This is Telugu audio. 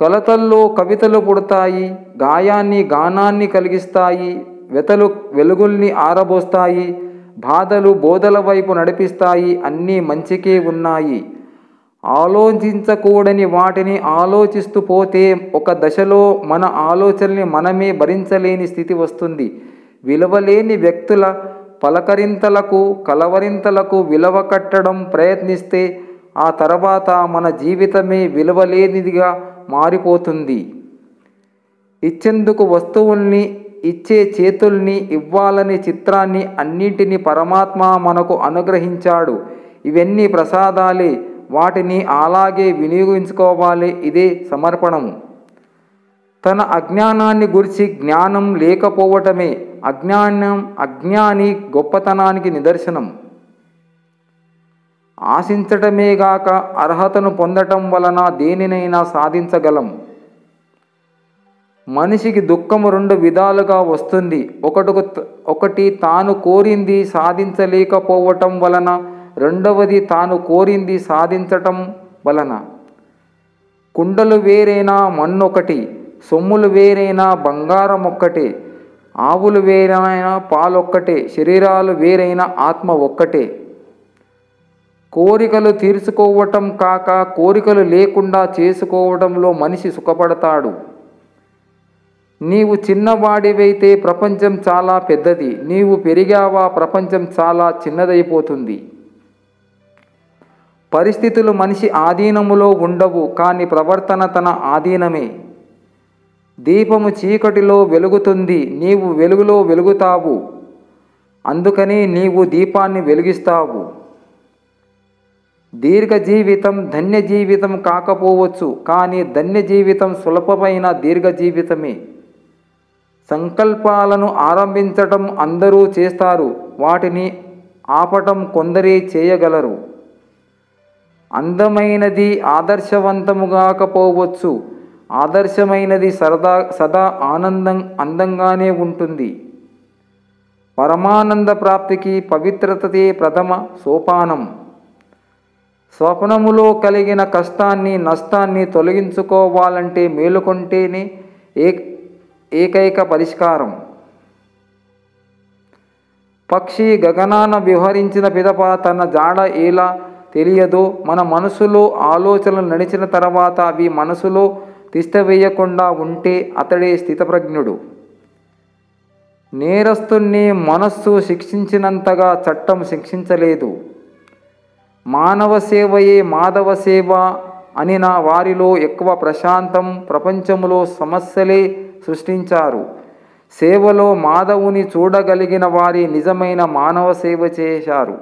కలతల్లో కవితలు పుడతాయి, గాయాన్ని గానాన్ని కలిగిస్తాయి, వెతలు వెలుగుల్ని ఆరబోస్తాయి, బాధలు బోధల వైపు నడిపిస్తాయి. అన్నీ మంచికే ఉన్నాయి. ఆలోచించకూడని వాటిని ఆలోచిస్తూ పోతే ఒక దశలో మన ఆలోచనల్ని మనమే భరించలేని స్థితి వస్తుంది. విలువలేని వ్యక్తుల పలకరింతలకు కలవరింతలకు విలువ కట్టడం ప్రయత్నిస్తే ఆ తర్వాత మన జీవితమే విలువలేనిదిగా మారిపోతుంది. ఇచ్చేందుకు వస్తువుల్ని, ఇచ్చే చేతుల్ని, ఇవ్వాలనే చిత్రాన్ని అన్నింటినీ పరమాత్మ మనకు అనుగ్రహించాడు. ఇవన్నీ ప్రసాదాలే, వాటిని అలాగే వినియోగించుకోవాలి. ఇదే సమర్పణము. తన అజ్ఞానాన్ని గురించి జ్ఞానం లేకపోవటమే అజ్ఞాని గొప్పతనానికి నిదర్శనం. ఆశించటమేగాక అర్హతను పొందటం వలన దేనినైనా సాధించగలం. మనిషికి దుఃఖము రెండు విధాలుగా వస్తుంది. ఒకటి తాను కోరింది సాధించలేకపోవటం వలన, రెండవది తాను కోరింది సాధించటం వలన. కుండలు వేరైనా మన్నొకటి, సొమ్ములు వేరైనా బంగారం ఒక్కటే, ఆవులు వేరైనా పాలొక్కటే, శరీరాలు వేరైనా ఆత్మ ఒక్కటే. కోరికలు తీర్చుకోవటం కాక కోరికలు లేకుండా చేసుకోవడంలో మనిషి సుఖపడతాడు. నీవు చిన్నవాడివైతే ప్రపంచం చాలా పెద్దది, నీవు పెరిగావా ప్రపంచం చాలా చిన్నదైపోతుంది. పరిస్థితులు మనిషి ఆధీనములో ఉండవు, కానీ ప్రవర్తన తన ఆధీనమే. దీపము చీకటిలో వెలుగుతుంది, నీవు వెలుగులో వెలుగుతావు, అందుకని నీవు దీపాన్ని వెలిగిస్తావు. దీర్ఘ జీవితం ధన్య జీవితం కాకపోవచ్చు, కానీ ధన్య జీవితం సులభమైన దీర్ఘ జీవితమే. సంకల్పాలను ఆరంభించటం అందరూ చేస్తారు, వాటిని ఆపటం కొందరే చేయగలరు. అందమైనది ఆదర్శవంతము కాకపోవచ్చు, ఆదర్శమైనది సదా అందంగానే ఉంటుంది. పరమానంద ప్రాప్తికి పవిత్రతే ప్రథమ సోపానం. స్వప్నములో కలిగిన కష్టాన్ని నష్టాన్ని తొలగించుకోవాలంటే మేలుకొంటేనే ఏకైక పరిష్కారం. పక్షి గగనాన విహరించిన పిదప తన జాడ ఎలా తెలియదో, మన మనసులో ఆలోచనలు నడిచిన తర్వాత అవి మనసులో తిష్టవేయకుండా ఉంటే అతడే స్థితప్రజ్ఞుడు. నేరస్తుణ్ణి మనస్సు శిక్షించినంతగా చట్టం శిక్షించలేదు. మానవ సేవయే మాధవ సేవ అని నా వారిలో ఎక్కువ ప్రశాంతం ప్రపంచంలో సమస్యలే సృష్టించారు. సేవలో మాధవుని చూడగలిగిన వారి నిజమైన మానవ సేవ చేశారు.